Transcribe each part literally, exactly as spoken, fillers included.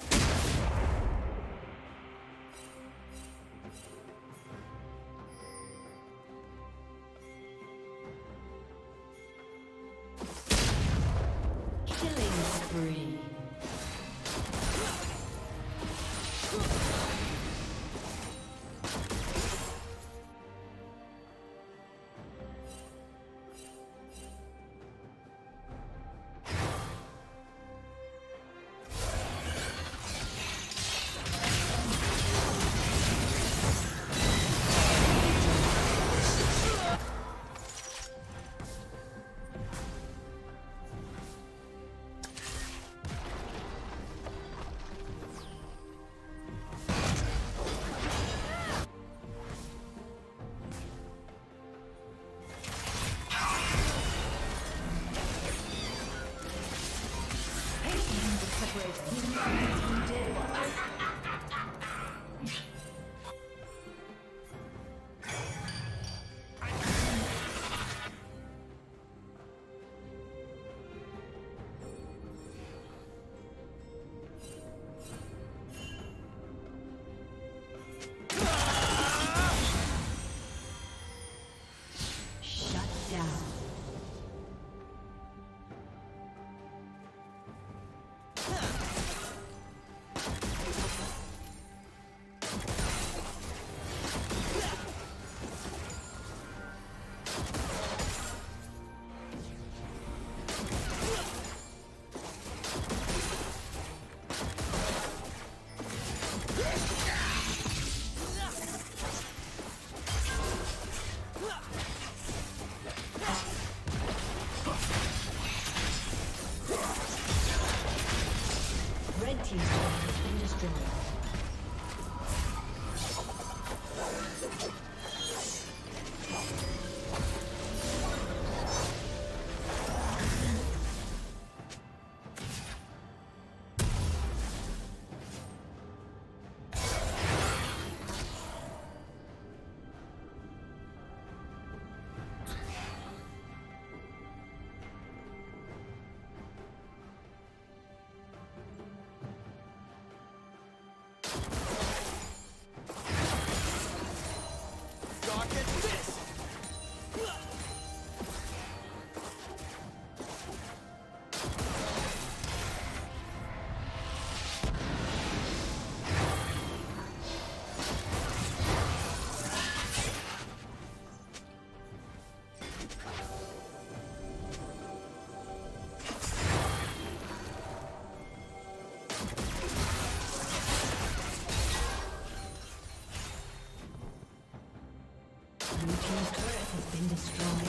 Blue team's turret has been destroyed.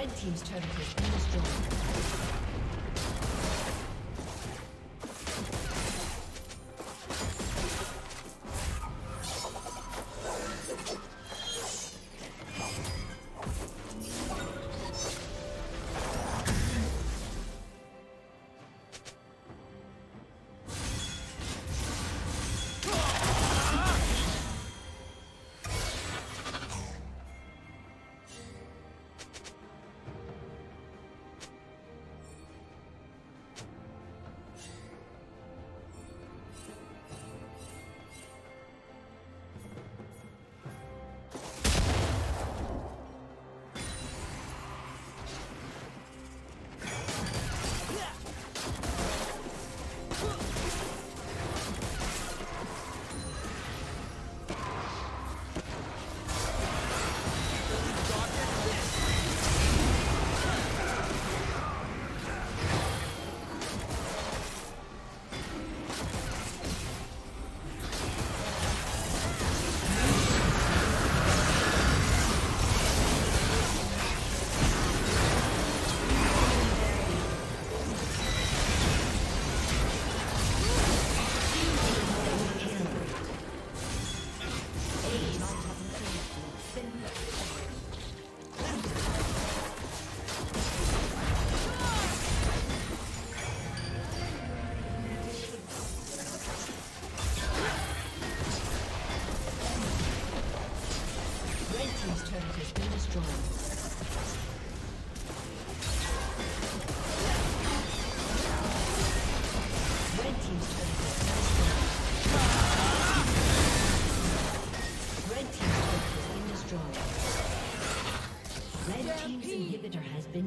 Red team's turret has been destroyed.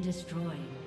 Destroyed.